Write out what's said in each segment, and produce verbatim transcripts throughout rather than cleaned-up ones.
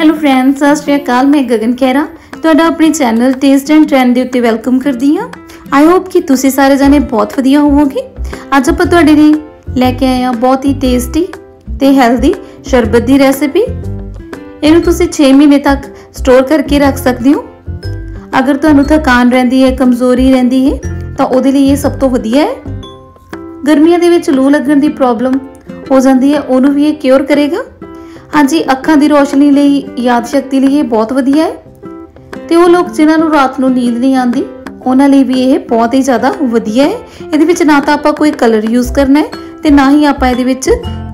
Hello friends, सत श्री अकाल। मैं गगन खैरा तुहाडा अपने चैनल टेस्ट एंड ट्रेंड के उत्ते वेलकम करती हाँ। आई होप कि तुसीं सारे जाने बहुत वधिया होवोगे। अज आपां तुहाडे लई लैके आए हाँ बहुत ही टेस्टी ते हैल्दी शरबत की रैसिपी। इहनूं तुसीं छे महीने तक स्टोर करके रख सकते हो। अगर तुहानूं थकान रहिंदी है, कमजोरी रहिंदी है तो उहदे लई इह सब तो वधिया है। गर्मियां दे विच लू लगण दी प्रॉब्लम हो जाती है, उहनूं भी इह क्योर करेगा। हाँ जी, अखां दी रोशनी लई, याद शक्ति लई बहुत वधिया है। तो वो लोग जिन्होंने रात को नींद नहीं आती उन्होंने लिए भी ये बहुत ही ज़्यादा वधिया है। ये ना तो आप कोई कलर यूज़ करना है तो ना ही आप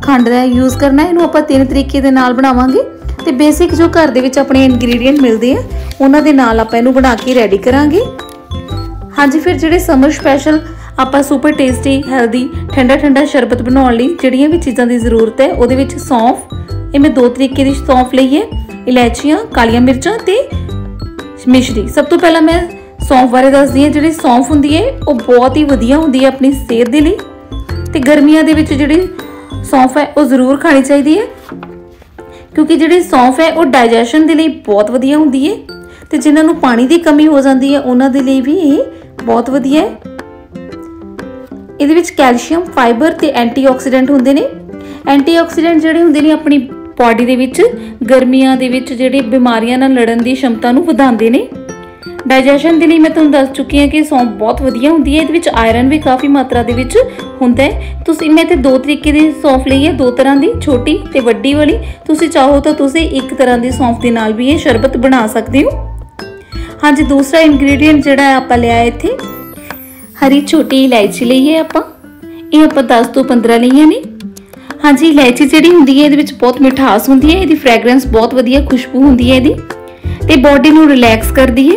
खंड का यूज़ करना है। इनू आप तीन तरीके के नाल बनावांगे तो बेसिक जो घर के अपने इनग्रीडियंट मिलते हैं उन्होंने नाल आप इनू बना के रैडी करांगे। हाँ जी, फिर जिहड़े समर स्पैशल आप सुपर टेस्टी हैल्दी ठंडा ठंडा शरबत बनाने लई जिहड़ियां भी चीज़ों की जरूरत है उहदे विच सौंफ, ये मैं दो तरीके की सौंफ लई है, इलायचियाँ, कालिया मिर्चां ते मिश्री। सब तो पहला मैं सौंफ बारे दसदी हाँ। जिहड़ी सौंफ हुंदी है वो बहुत ही वधिया हुंदी है अपनी सेहत दे लई ते गर्मियां दे विच जिहड़ी सौंफ है वो जरूर खानी चाहिदी है, क्योंकि जिहड़ी सौंफ है वो डाइजैशन दे लई बहुत वधिया हुंदी है ते जिन्हां नूं पानी की कमी हो जाती है उन्हां दे लई भी ये बहुत वधिया है। इहदे विच कैल्शियम, फाइबर ते एंटीआक्सीडेंट हुंदे ने। एंटीआक्सीडेंट जिहड़े हुंदे ने अपनी बॉडी दे विच गर्मियां दे विच जिहड़े बीमारियां नाल लड़न दी क्षमता नूं वधांदे ने। डाइजैशन दे लई मैं तुहानूं दस चुकी हाँ कि सौंफ बहुत वधिया हुंदी है। इहदे विच आयरन भी काफ़ी मात्रा दे विच हुंदा है। तुसीं मैं ते दो तरीके दी सौंफ लई है, दो तरह की, छोटी ते वड्डी वाली। तुसीं चाहो तो तुसीं एक तरह की सौंफ दे नाल भी ये शरबत बना सकदे हो। हाँ जी, दूसरा इनग्रीडियंट जिहड़ा आपां लिया इत्थे हरी छोटी इलायची लई है। आपां ये आपां दस तो पंद्रह लईयां ने। हाँ जी, इलायची जिहड़ी हुंदी है इहदे विच बहुत मिठास हुंदी है, इहदी फ्रैगरेंस बहुत वधिया खुशबू हुंदी है, इहदी ते बॉडी नूं रिलैक्स करदी है।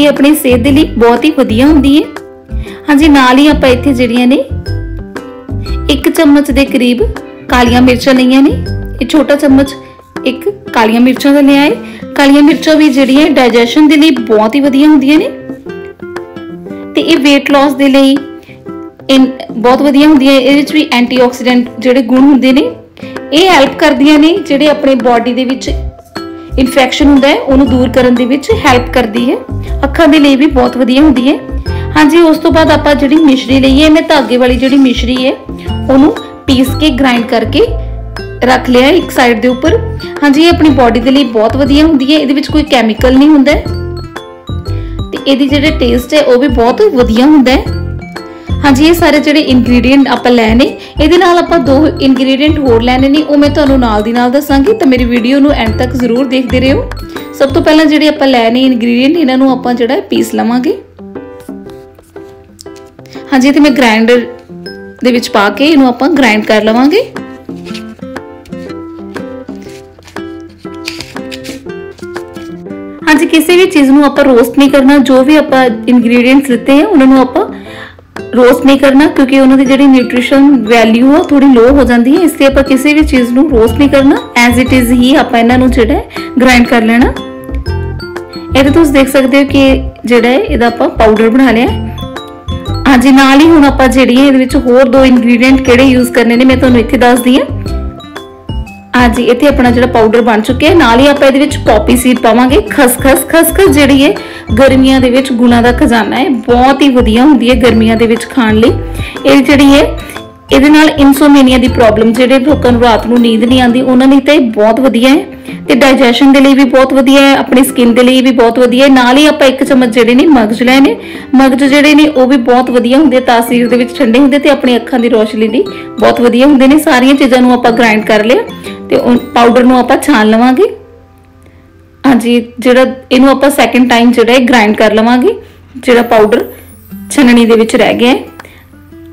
ये अपनी सेहत दे लई बहुत ही वधिया हुंदी है। हाँ जी, नाल ही आपां इत्थे जिहड़ियां ने एक चम्मच दे करीब कालियां मिर्चां लईयां ने। ये छोटा चम्मच एक कालियां मिर्चां दा लिया है। कालियां मिर्चां भी जिहड़ियां डाइजैशन दे लई बहुत ही वधिया हुंदियां ने ते ये वेट लॉस दे लई इन बहुत वधिया हुंदी है। इहदे विच भी एंटीआक्सीडेंट जिहड़े गुण हुंदे ने ये हैल्प करदियां ने जिहड़े अपने बॉडी दे विच इन्फेक्शन हुंदा है उहनूं दूर करन दे विच हैल्प करदी है। अखां दे लई भी बहुत वधिया हुंदी है। हाँ जी, उस तो बाद आपां जिहड़ी मिश्री लई है, मैं धागे वाली जिहड़ी मिश्री है उहनूं पीस के ग्राइंड करके रख लिया एक साइड दे उपर। हाँ जी, अपनी बॉडी दे लई बहुत वधिया हुंदी है। इहदे विच कोई केमिकल नहीं हुंदा है ते इहदी जिहड़े टेस्ट है वो भी बहुत वधिया हुंदा है। हाँ जी, ये सारे जिहड़े इनग्रीडियंट आप लैने, इहदे नाल आपां दो इनग्रीडियंट होर लैने ने, वो मैं तुहानूं नाल दी नाल दसांगी तो मेरी वीडियो नूं एंड तक जरूर देखदे रहियो। सब तो पहला जिहड़े आपां लैने इनग्रीडियंट इन्हां नूं आपां जिहड़ा पीस लवांगे। हाँ जी, ते मैं ग्राइंडर दे विच पा के इहनूं आपां ग्राइंड कर लवांगे। हाँ जी, किसी भी चीज़ नूं आपां रोस्ट नहीं करना। जो भी आपां इनग्रीडियंट्स लिते हैं उन्हां नूं आपां रोस्ट नहीं करना, क्योंकि उन्होंने जी न्यूट्रिशन वैल्यू है थोड़ी लो हो जाती है, इसलिए आप किसी भी चीज़ को रोस्ट नहीं करना। एज इट इज़ ही आप इन्हों जोड़ा ग्राइंड कर लेना। ये तो देख सकते हो कि जोड़ा है यदा आप पाउडर बना लिया। हाँ जी, नाल ही हम आप जी होर दो इनग्रीडियंट कि यूज़ करने ने मैं तुम्हें इतने दस दी हाँ। हाँ जी, इतने अपना जो पाउडर बन चुके हैं। नाल ही आप पॉपी सीड पावांगे। खसखस खसखस जिहड़ी है गर्मियां दे विच गुणा दा खजाना है, बहुत ही वधिया हुंदी है गर्मियां दे विच खाण लई। ये जिहड़ी है इहदे नाल इंसोमेनिया दी प्रॉब्लम जिहड़े लोकां नूं रात नूं नींद नहीं आंदी उन्हां लई तां बहुत वधिया है ते डाइजैशन दे लई भी बहुत वधिया है, अपनी स्किन दे लई भी बहुत वधिया है। नाल ही आप एक चम्मच जिहड़े ने मगज लैने। मगज जिहड़े ने वो भी बहुत वधिया हुंदे, तासीर दे विच ठंडे हुंदे ते अपनी अखां दी रोशनी लई बहुत वधिया हुंदे ने। सारियां चीज़ां नूं आपां ग्राइंड कर लिया ते उन पाउडर नूं आपां छान लवांगे। हाँ जी, जिहड़ा इहनूं आपां सैकेंड टाइम जिहड़ा ग्राइंड कर लवांगे। जिहड़ा पाउडर छननी दे विच रह गया है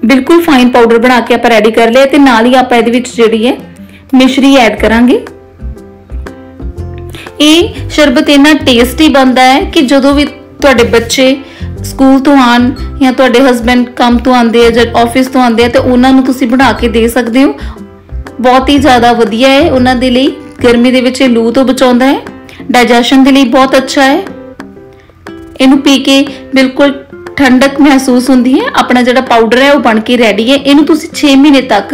बिल्कुल फाइन पाउडर बना के आप रेडी कर लिया ते नाल ही आप इहदे विच जिहड़ी है मिश्री ऐड करांगे। ये शरबत इन्ना टेस्टी बनता है कि जो भी तुहाडे बच्चे स्कूल तो आन या तुहाडे हसबैंड काम तो आते हैं या ऑफिस तो आते हैं तो उन्होंने तुसीं बना के दे सकते हो। बहुत ही ज़्यादा वधिया है उन्होंने दे लई, गर्मी दे विच लू तो बचाउंदा है, डाइजैशन दे लई बहुत अच्छा है। इहनूं पी के बिल्कुल ठंडक महसूस हुंदी है। अपना जिहड़ा पाउडर है वो बन के रेडी है। इहनूं तुसीं छे महीने तक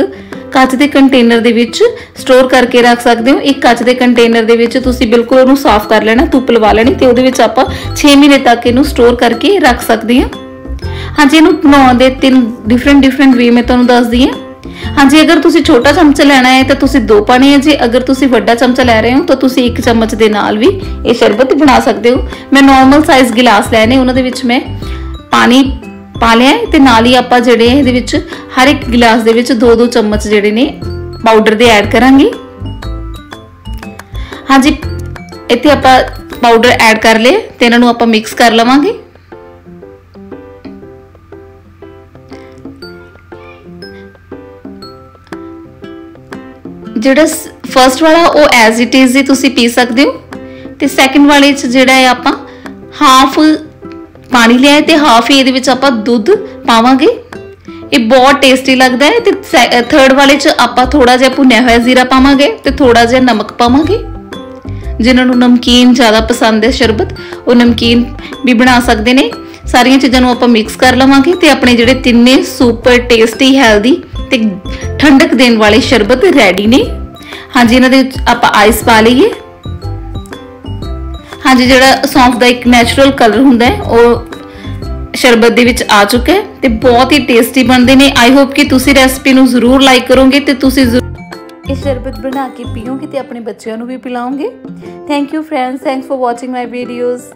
ਕੱਚ ਦੇ ਕੰਟੇਨਰ ਦੇ ਵਿੱਚ ਸਟੋਰ ਕਰਕੇ ਰੱਖ ਸਕਦੇ ਹੋ। ਇੱਕ ਕੱਚ ਦੇ ਕੰਟੇਨਰ ਦੇ ਵਿੱਚ ਤੁਸੀਂ ਬਿਲਕੁਲ ਉਹਨੂੰ ਸਾਫ਼ ਕਰ ਲੈਣਾ, ਧੁੱਪ ਲਵਾ ਲੈਣੀ ਤੇ ਉਹਦੇ ਵਿੱਚ ਆਪਾਂ ਛੇ ਮਹੀਨੇ ਤੱਕ ਇਹਨੂੰ ਸਟੋਰ ਕਰਕੇ ਰੱਖ ਸਕਦੇ ਹਾਂ। ਹਾਂਜੀ, ਇਹਨੂੰ ਬਣਾਉਣ ਦੇ ਤਿੰਨ ਡਿਫਰੈਂਟ ਡਿਫਰੈਂਟ ਵੇ ਮੈਂ ਤੁਹਾਨੂੰ ਦੱਸਦੀ ਹਾਂ। हाँ जी, अगर तुसी छोटा चमचा लेना है तो तुसी दो पाने हैं जी, अगर तुसी वड्डा चमचा ले रहे हो तो तुसी एक चम्मच दे नाल भी ये शरबत बना सकते हो। मैं नॉर्मल साइज गिलास लेने, उन्होंने विच मैं पानी पा लिया है ते नाल ही आपां जिहड़े इहदे विच हर एक गिलास दे विच दो दो चम्मच जिहड़े ने पाउडर दे ऐड करांगे। हाँ जी, इत्थे आपां पाउडर ऐड कर लए ते इन्हां नूं आपां मिक्स कर लवांगे। ਜਿਹੜਾ फर्स्ट वाला वो एज इट इज़ ही तुसी पी सकते हो ते सैकेंड वाले जिहड़ा है आपां हाफ पानी लिया ते हाफ ही इहदे विच आपां दूध पावांगे। ये बहुत टेस्टी लगता है। ते थर्ड वाले च आपां थोड़ा जिहा भुन्निया होया जीरा पावांगे ते थोड़ा जिहा नमक पावांगे। जिन्हां नूं नमकीन ज़्यादा पसंद है शरबत, वो नमकीन भी बना सकते हैं। सारिया चीज़ों को आपां मिक्स कर लवांगे ते अपने जिहड़े तिन्ने सुपर टेस्टी हैल्दी ते ठंडक देने वाले शरबत रेडी ने। हाँ जी, इन्हां दे आपां आइस पा लईए। हाँ जी, जिहड़ा सौंफ का एक नैचुरल कलर हुंदा है वो शरबत दे विच आ चुका है ते बहुत ही टेस्टी बनते हैं। आई होप कि तुसी रेसिपी नूं जरूर लाइक करोगे ते तुसी जरूर ये शरबत बना के पीओगे ते अपने बच्चों नूं भी पिलाओगे। Thank you friends, thanks for watching my videos.